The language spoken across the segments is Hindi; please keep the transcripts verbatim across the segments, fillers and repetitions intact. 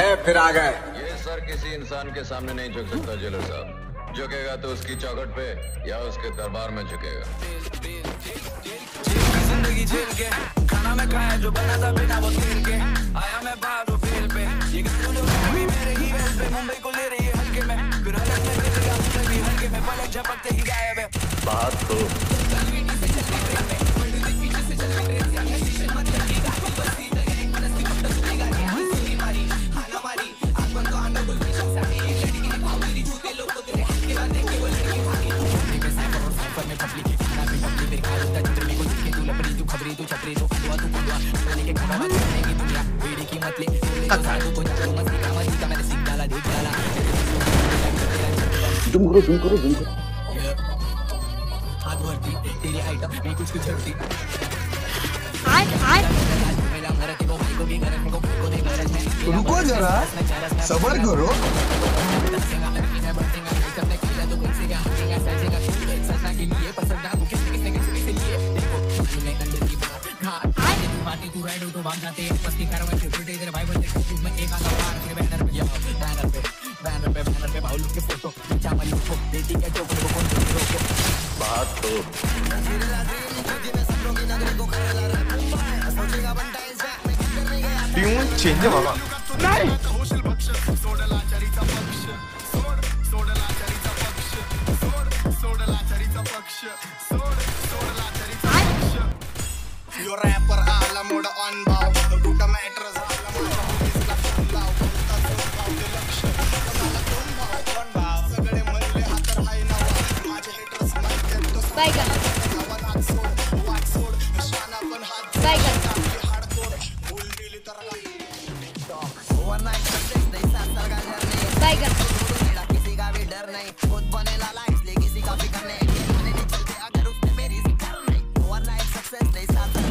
है फिर आ गए। ये सर किसी इंसान के सामने नहीं झुक सकता जेलर साहब, झुकेगा तो उसकी चौखट पे या उसके दरबार में झुकेगा। जिंदगी झेल के खाना में खाया जो बना था बिना वो तेल के, आया मैं बाहर फेल पे, ये भी मेरे ही वेल पे, मुंबई को ले रही है हल्के में, फिर हलक में चलेगा भी हल्के में, पलक झपकते ही गायब है। बात तो तुम करो तुम करो तुम करो तेरी आइटम में कुछ कुछ चलती आज आज रुको जरा सब्र करो। तो भाग जाते हैं पस्ती कारवाई से उल्टे इधर भाई बंदे कुछ में एक आधा मार के बैनर पे बैनर पे बैनर पे बैनर पे बाउल के फोटो चावल को देती है जो को कौन रोको। बात तो धीरे धीरे नदी में सब लोग नगरी को कर ला रहा है, सोचेगा बनता है इसमें करने गया ट्यून चेंज है बाबा। नहीं कौशल बख्श सोडला चरिता पक्ष सोड सोडला चरिता पक्ष सोड सोडला चरिता पक्ष सोड सोडला चरिता पक्ष यो रैपर आला मोड ऑन भाव टूटा मैट्रेस आला मोड इसका फुल्ला बोलता तो भाव दे लक्ष्य मला दोन भाव दोन भाव सगळे म्हणले हातर हाय ना माझे हेटर्स मारते तो बायगा आवाज सोड वाट सोड निशाना पण हात बायगा हार्डकोर फुल दिली तर टॉक ओवर नाइट सक्सेस नहीं सात साल गाजर नहीं बायगा किसी का भी डर नहीं खुद बने लाला इसलिए किसी का फिक्र नहीं नहीं चलते अगर उसने मेरी जिक्र नहीं ओवर नाइट सक्सेस नहीं सात साल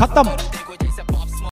खत्म।